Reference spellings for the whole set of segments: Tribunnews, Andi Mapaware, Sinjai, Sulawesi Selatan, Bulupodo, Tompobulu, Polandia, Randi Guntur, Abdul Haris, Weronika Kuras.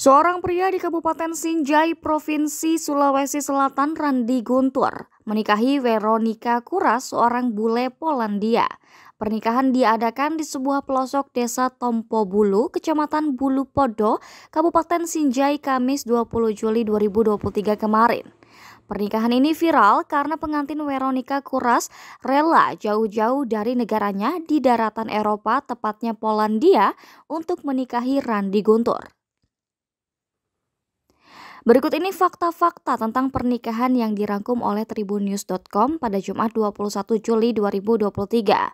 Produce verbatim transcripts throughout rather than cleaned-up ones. Seorang pria di Kabupaten Sinjai, Provinsi Sulawesi Selatan, Randi Guntur, menikahi Weronika Kuras, seorang bule Polandia. Pernikahan diadakan di sebuah pelosok desa Tompobulu, Kecamatan Bulupodo, Kabupaten Sinjai, Kamis dua puluh Juli dua ribu dua puluh tiga kemarin. Pernikahan ini viral karena pengantin Weronika Kuras rela jauh-jauh dari negaranya di daratan Eropa, tepatnya Polandia, untuk menikahi Randi Guntur. Berikut ini fakta-fakta tentang pernikahan yang dirangkum oleh tribunnews dot com pada Jumat dua puluh satu Juli dua ribu dua puluh tiga.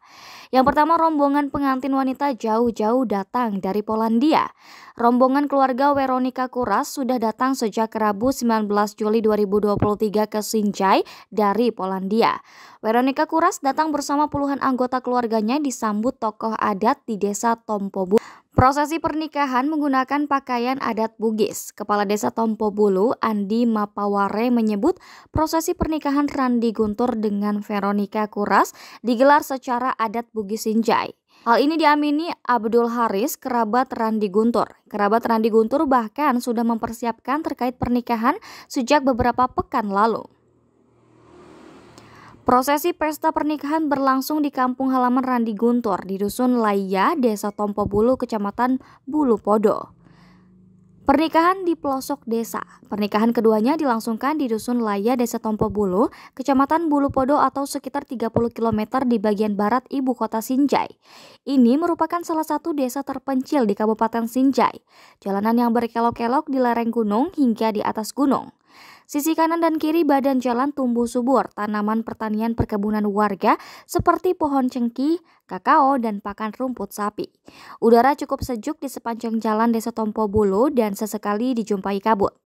Yang pertama, rombongan pengantin wanita jauh-jauh datang dari Polandia. Rombongan keluarga Weronika Kuras sudah datang sejak Rabu sembilan belas Juli dua ribu dua puluh tiga ke Sinjai dari Polandia. Weronika Kuras datang bersama puluhan anggota keluarganya disambut tokoh adat di desa Tompobulu. Prosesi pernikahan menggunakan pakaian adat Bugis. Kepala Desa Tompobulu, Andi Mapaware, menyebut prosesi pernikahan Randi Guntur dengan Weronika Kuras digelar secara adat Bugis Sinjai. Hal ini diamini Abdul Haris, kerabat Randi Guntur. Kerabat Randi Guntur bahkan sudah mempersiapkan terkait pernikahan sejak beberapa pekan lalu. Prosesi pesta pernikahan berlangsung di kampung halaman Randi Guntur di Dusun Laya, Desa Tompobulu, Kecamatan Bulupodo. Pernikahan di pelosok desa. Pernikahan keduanya dilangsungkan di Dusun Laya, Desa Tompobulu, Kecamatan Bulupodo atau sekitar tiga puluh kilometer di bagian barat ibu kota Sinjai. Ini merupakan salah satu desa terpencil di Kabupaten Sinjai. Jalanan yang berkelok-kelok di lereng gunung hingga di atas gunung. Sisi kanan dan kiri badan jalan tumbuh subur tanaman pertanian perkebunan warga seperti pohon cengkih, kakao, dan pakan rumput sapi. Udara cukup sejuk di sepanjang jalan Desa Tompobulu dan sesekali dijumpai kabut.